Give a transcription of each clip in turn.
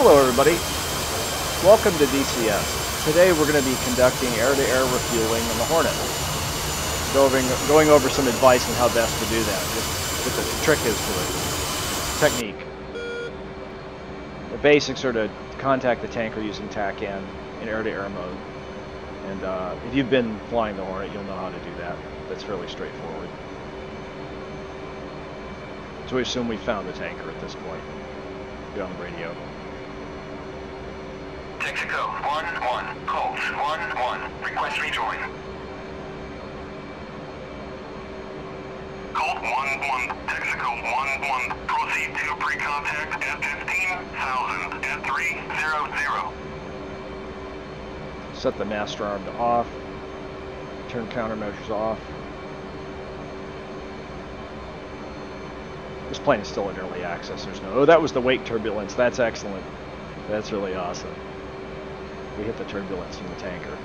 Hello everybody, welcome to DCS. Today we're going to be conducting air-to-air refueling in the Hornet. Going over some advice on how best to do that, just what the trick is to it, technique. The basics are to contact the tanker using TACAN in air-to-air mode. And if you've been flying the Hornet, you'll know how to do that. That's fairly straightforward. So we assume we found the tanker at this point. Get on the radio. Texaco 1-1, Colts 1-1, request rejoin. Colt 1-1, Texaco 1-1, proceed to pre-contact at 15,000 at 300. Set the master arm to off. Turn countermeasures off. This plane is still in early access. There's no... Oh, that was the wake turbulence. That's excellent. That's really awesome. We hit the turbulence from the tanker.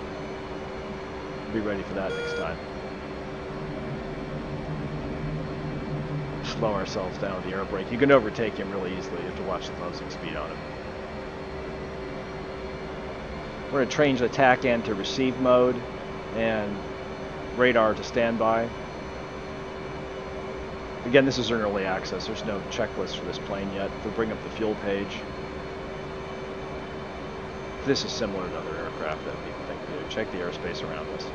Be ready for that next time. Slow ourselves down with the air brake. You can overtake him really easily. You have to watch the closing speed on him. We're going to change the TACAN to receive mode and radar to standby. Again, this is an early access. There's no checklist for this plane yet. If we bring up the fuel page, this is similar to other aircraft that people think they do. Check the airspace around us.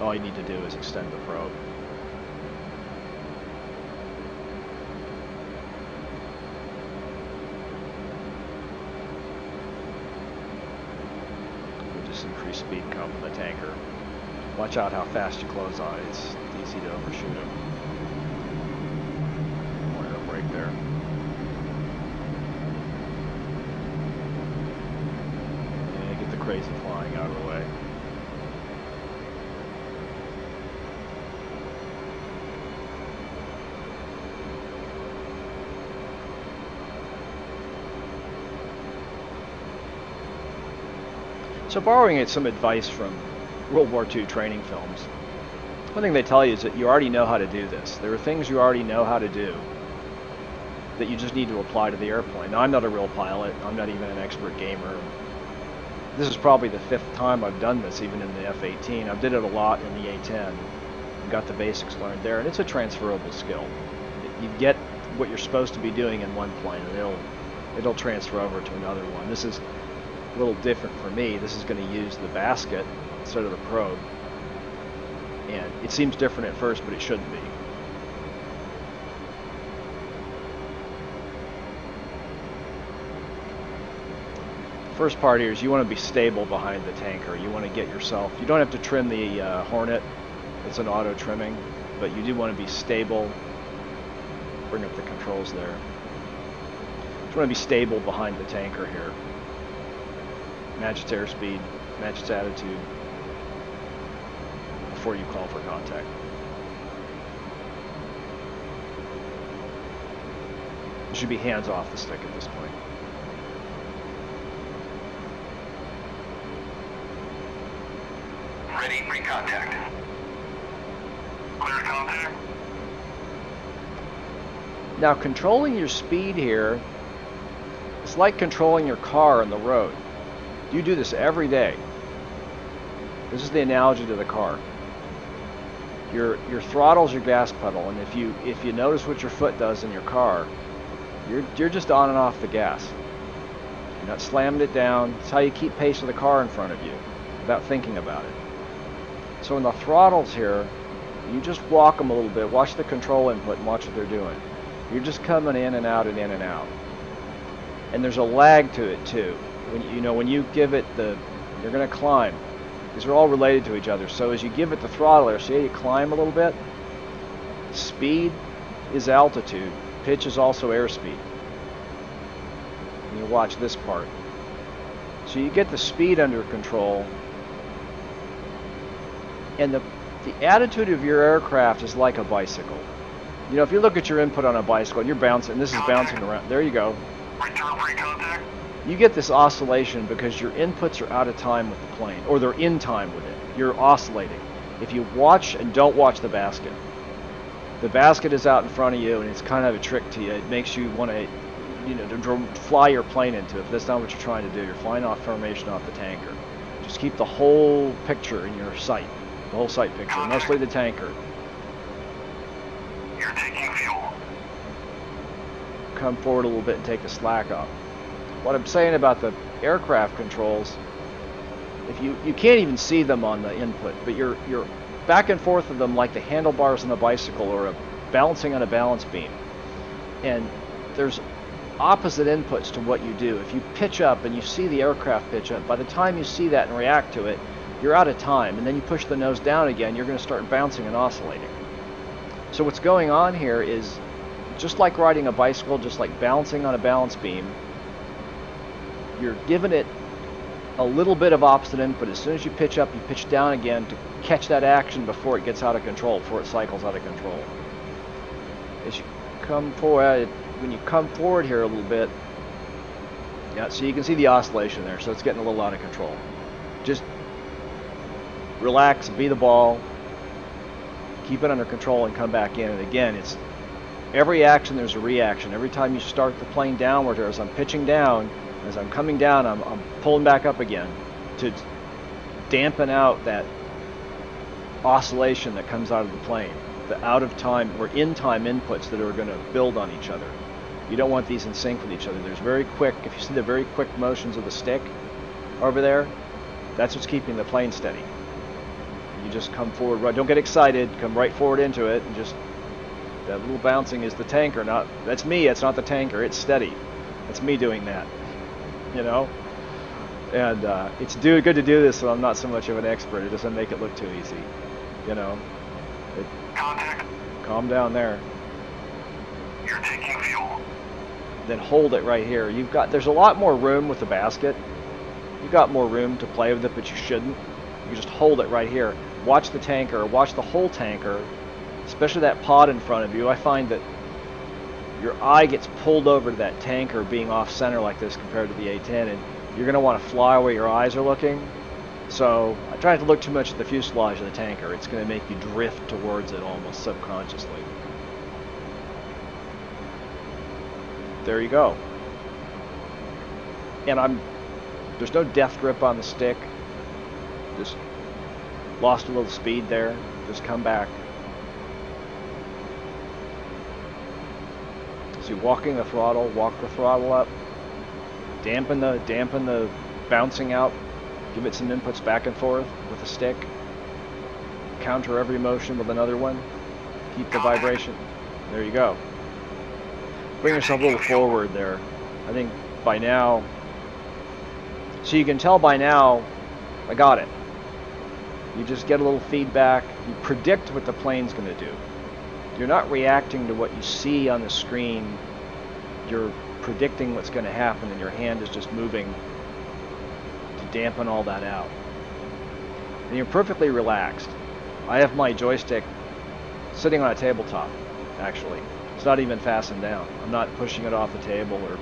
All you need to do is extend the probe. Increased speed come from the tanker. Watch out how fast you close on it. It's easy to overshoot him. More air brake there. And get the crazy flying out of the way. So borrowing some advice from World War II training films, one thing they tell you is that you already know how to do this. There are things you already know how to do that you just need to apply to the airplane. Now, I'm not a real pilot. I'm not even an expert gamer. This is probably the fifth time I've done this, even in the F-18. I did it a lot in the A-10. Got the basics learned there, and it's a transferable skill. You get what you're supposed to be doing in one plane, and it'll transfer over to another one. This is a little different for me. This is going to use the basket instead of the probe, and it seems different at first, but it shouldn't be. The first part here is you want to be stable behind the tanker. You want to get yourself... You don't have to trim the Hornet. It's an auto trimming, but you do want to be stable. Bring up the controls there. You want to be stable behind the tanker here. Match its airspeed, match its attitude before you call for contact. You should be hands off the stick at this point. Ready, pre-contact. Clear contact. Now, controlling your speed here is like controlling your car on the road. You do this every day. This is the analogy to the car. Your throttle's your gas pedal, and if you notice what your foot does in your car, you're just on and off the gas. You're not slamming it down. It's how you keep pace with the car in front of you without thinking about it. So in the throttles here, you just walk them a little bit, watch the control input and watch what they're doing. You're just coming in and out and in and out. And there's a lag to it too. When you give it the... You're going to climb. These are all related to each other. So as you give it the throttler, see, you climb a little bit. Speed is altitude. Pitch is also airspeed. And you watch this part. So you get the speed under control. And the attitude of your aircraft is like a bicycle. You know, if you look at your input on a bicycle, and you're bouncing. This is bouncing around. There you go. Return pre-contact. You get this oscillation because your inputs are out of time with the plane, or they're in time with it. You're oscillating. If you watch and don't watch the basket is out in front of you, and it's kind of a trick to you. It makes you want to, you know, to fly your plane into it. But that's not what you're trying to do. You're flying off formation off the tanker. Just keep the whole picture in your sight, the whole sight picture, mostly the tanker. You're taking fuel. Come forward a little bit and take the slack up. What I'm saying about the aircraft controls, if you can't even see them on the input, but you're back and forth of them like the handlebars on a bicycle or a balancing on a balance beam. And there's opposite inputs to what you do. If you pitch up and you see the aircraft pitch up, by the time you see that and react to it, you're out of time. And then you push the nose down again, you're going to start bouncing and oscillating. So what's going on here is just like riding a bicycle, just like balancing on a balance beam, you're giving it a little bit of opposite input. As soon as you pitch up, you pitch down again to catch that action before it gets out of control, before it cycles out of control. As you come forward, when you come forward here a little bit, yeah, so you can see the oscillation there, so it's getting a little out of control. Just relax, be the ball, keep it under control, and come back in. And again, it's every action there's a reaction. Every time you start the plane downward, or as I'm pitching down, as I'm coming down, I'm pulling back up again to dampen out that oscillation that comes out of the plane, the out-of-time or in-time inputs that are going to build on each other. You don't want these in sync with each other. There's very quick, if you see the very quick motions of the stick over there, that's what's keeping the plane steady. You just come forward, right, don't get excited, come right forward into it, and just, that little bouncing is the tanker, not, that's me, it's not the tanker, it's steady. It's me doing that. You know, and it's good to do this, so I'm not so much of an expert. It doesn't make it look too easy, you know. Calm down there. You're taking fuel. Then hold it right here. You've got, there's a lot more room with the basket. You've got more room to play with it, but you shouldn't. You just hold it right here. Watch the tanker, watch the whole tanker, especially that pod in front of you. I find that your eye gets pulled over to that tanker being off-center like this compared to the A-10, and you're going to want to fly where your eyes are looking. So I try not to look too much at the fuselage of the tanker. It's going to make you drift towards it almost subconsciously. There you go. And there's no death grip on the stick. Just lost a little speed there. Just come back. So walking the throttle, walk the throttle up, dampen the bouncing out, give it some inputs back and forth with a stick, counter every motion with another one, keep the vibration. There you go. Bring yourself a little forward there. I think by now, so you can tell by now, I got it. You just get a little feedback, you predict what the plane's going to do. You're not reacting to what you see on the screen. You're predicting what's going to happen, and your hand is just moving to dampen all that out. And you're perfectly relaxed. I have my joystick sitting on a tabletop, actually. It's not even fastened down. I'm not pushing it off the table, or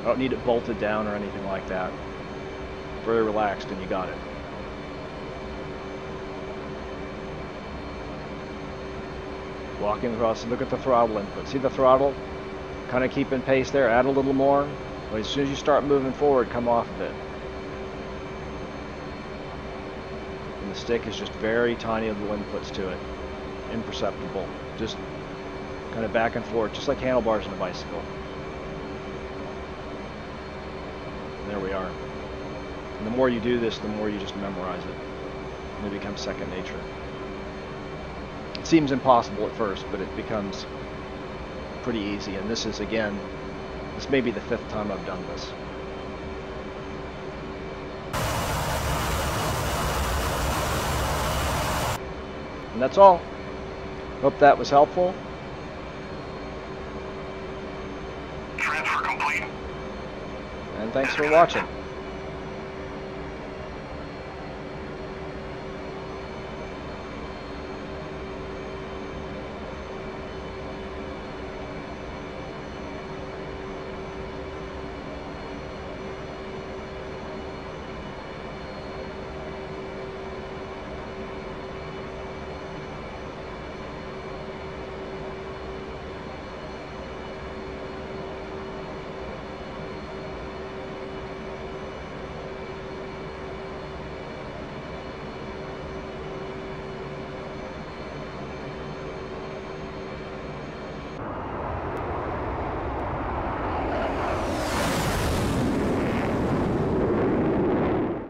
I don't need it bolted down or anything like that. Very relaxed, and you got it. Walking across and look at the throttle input. See the throttle? Kind of keep in pace there. Add a little more. But as soon as you start moving forward, come off of it. And the stick is just very tiny little inputs to it. Imperceptible. Just kind of back and forth. Just like handlebars on a bicycle. And there we are. And the more you do this, the more you just memorize it. And it becomes second nature. It seems impossible at first, but it becomes pretty easy. And this is, again, this may be the 5th time I've done this. And that's all. Hope that was helpful. Transfer complete. And thanks for watching.